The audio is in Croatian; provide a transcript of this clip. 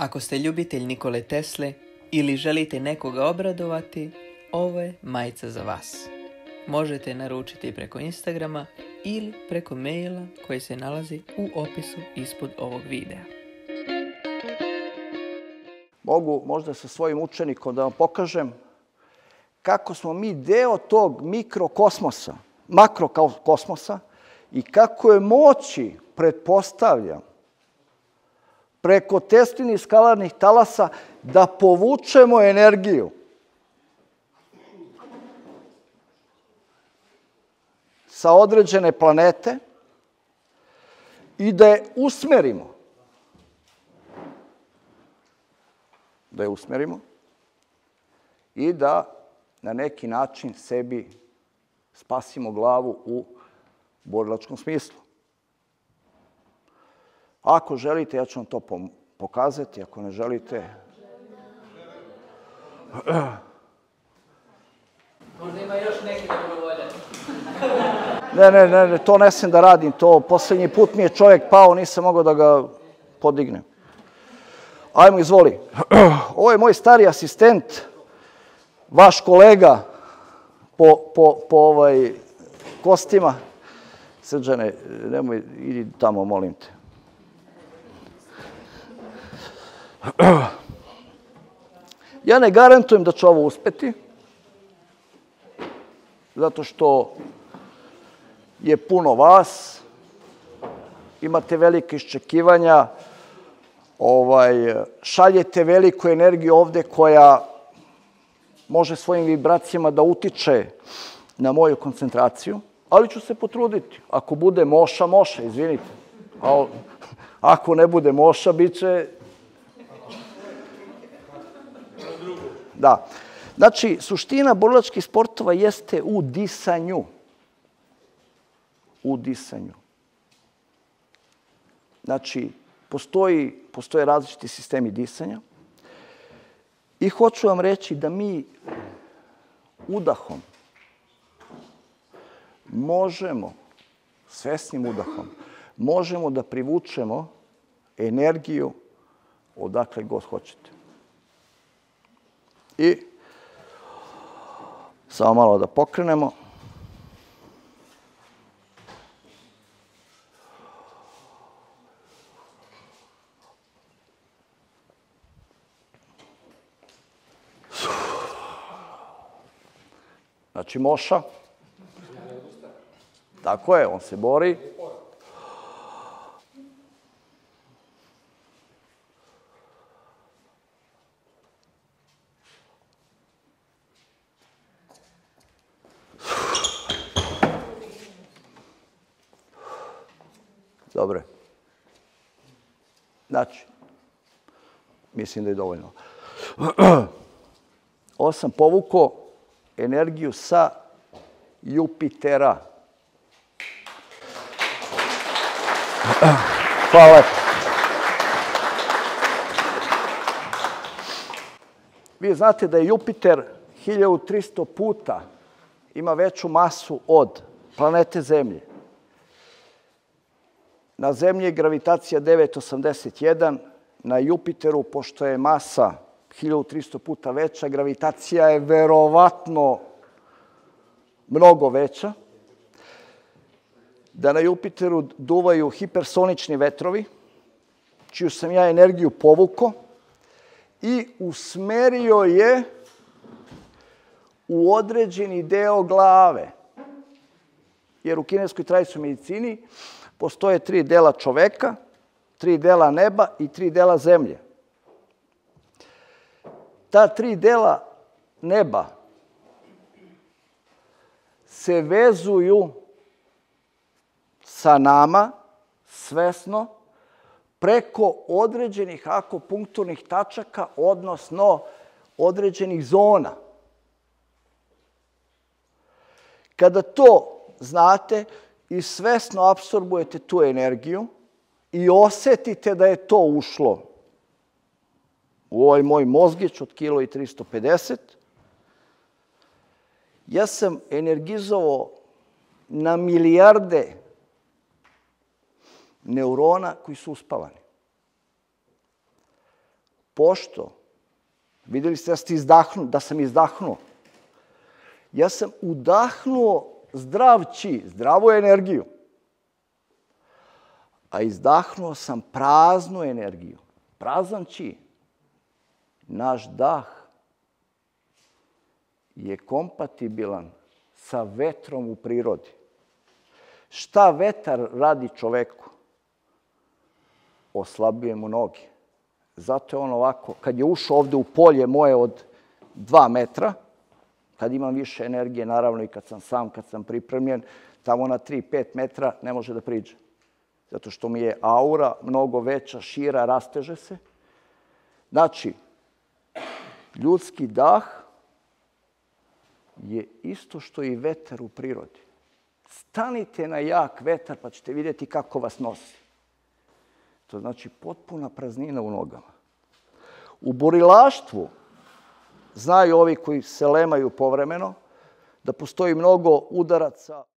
Ako ste ljubitelj Nikole Tesle ili želite nekoga obradovati, ovo je majica za vas. Možete naručiti preko Instagrama ili preko maila koji se nalazi u opisu ispod ovog videa. Mogu možda sa svojim učenikom da vam pokažem kako smo mi deo tog mikrokosmosa, makrokosmosa i kako je moći, pretpostavljam, preko Teslinih skalarnih talasa da povučemo energiju. Sa određene planete i da je usmerimo. Da je usmerimo i da na neki način sebi spasimo glavu u borilačkom smislu. Ako želite, ja ću vam to pokazati. Ako ne želite... Možda ima još neki dobrovoljan. Ne, to ne smijem da radim. To poslednji put mi je čovjek pao, nisam mogao da ga podignem. Ajmo, izvoli. Ovo je moj stari asistent, vaš kolega po kostima. Srđane, nemoj, idi tamo, molim te. Ja ne garantujem da će ovo uspeti, zato što je puno vas, imate velike iščekivanja, šaljete veliku energiju ovde koja može svojim vibracijama da utiče na moju koncentraciju, ali ću se potruditi. Ako bude moša, moša, izvinite. Ako ne bude moša, bit će... Da. Znači, suština borilačkih sportova jeste u disanju. U disanju. Znači, postoje različiti sistemi disanja i hoću vam reći da mi udahom možemo, svesnim udahom, možemo da privučemo energiju odakle god hoćete. I samo malo da pokrenemo. Znači, moša. Tako je, on se bori. Dobre. Znači, mislim da je dovoljno. Ovo sam povukao energiju sa Jupitera. Hvala. Vi znate da je Jupiter 1300 puta ima veću masu od planete Zemlje. Na Zemlji je gravitacija 981, na Jupiteru, pošto je masa 1300 puta veća, gravitacija je verovatno mnogo veća, da na Jupiteru duvaju hipersonični vetrovi, čiju sam ja energiju povukao i usmerio je u određeni deo glave. Jer u kineskoj tradicionalnoj medicini postoje 3 dela čoveka, 3 dela neba i 3 dela zemlje. Ta 3 dela neba se vezuju sa nama svesno preko određenih akupunkturnih tačaka, odnosno određenih zona. Kada to znate i svesno apsorbujete tu energiju i osetite da je to ušlo u ovaj moj mozgić od 1,350 kg, ja sam energizovao na milijarde neurona koji su uspavani. pošto, videli ste da sam izdahnuo, ja sam udahnuo zdrav chi, zdravu energiju, a izdahnuo sam praznu energiju, prazan chi. Naš dah je kompatibilan sa vetrom u prirodi. Šta vetar radi čoveku? Oslabljuje mu noge. Zato je on ovako, kad je ušao ovde u polje moje od 2 metra, kad imam više energije, naravno i kad sam sam, kad sam pripremljen, tamo na 3-5 metra ne može da priđe. Zato što mi je aura mnogo veća, šira, rasteže se. Znači, ljudski dah je isto što i vetar u prirodi. Stanite na jak vetar pa ćete vidjeti kako vas nosi. To znači potpuna praznina u nogama. U borilaštvu znaju ovi koji se lemaju povremeno da postoji mnogo udaraca.